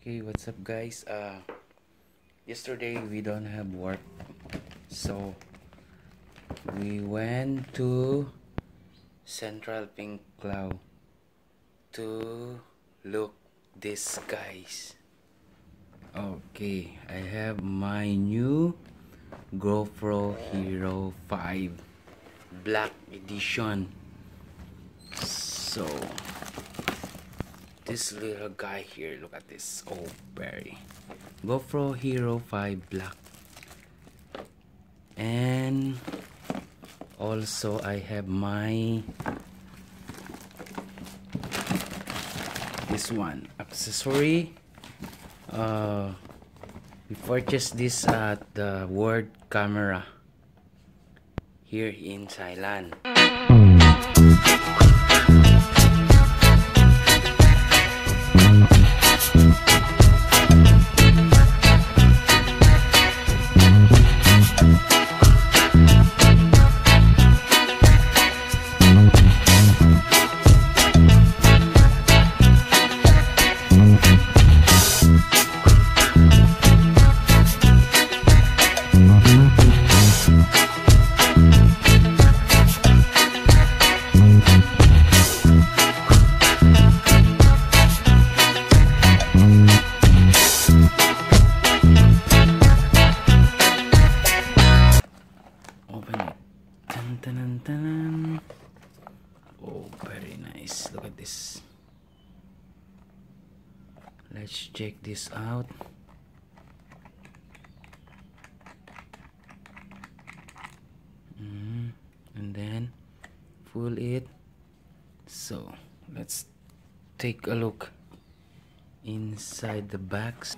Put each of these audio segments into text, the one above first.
Okay, what's up guys? Yesterday we don't have work, so we went to Central Pinglao to look these guys. Okay, I have my new GoPro Hero 5 Black Edition. So this little guy here, look at this. Oh, very GoPro Hero 5 Black. And also I have my this one accessory. We purchased this at the World Camera here in Thailand. Oh, very nice. Look at this. Let's check this out. And then pull it. So let's take a look inside the box.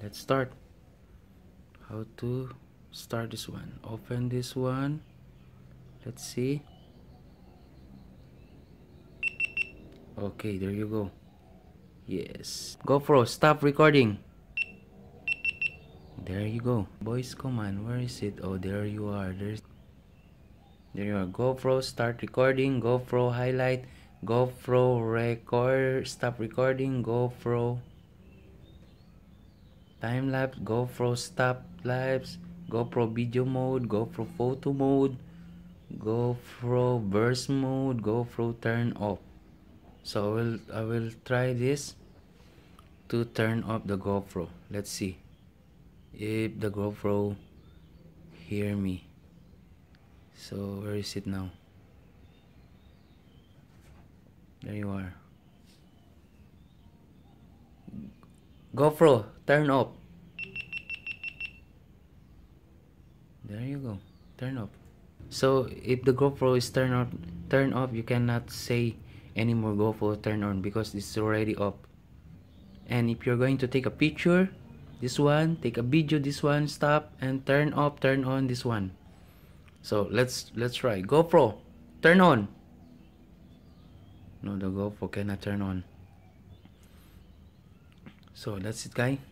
Let's start. How to start this one? Open this one. Let's see. Okay, there you go. Yes. GoPro, stop recording. There you go. Voice command. Where is it? Oh, there you are. There you are. GoPro, start recording. GoPro, highlight. GoPro, record. Stop recording. GoPro. Time lapse, GoPro stop lapse, GoPro video mode, GoPro photo mode, GoPro burst mode, GoPro turn off. So I will try this to turn off the GoPro. Let's see if the GoPro hear me. So where is it now? There you are. GoPro, turn off. There you go. Turn off. So if the GoPro is turn off, you cannot say anymore GoPro turn on because it's already off. And if you're going to take a picture, this one, take a video, this one, stop and turn off, turn on this one. So let's try. GoPro, turn on. No, the GoPro cannot turn on. So that's it guys.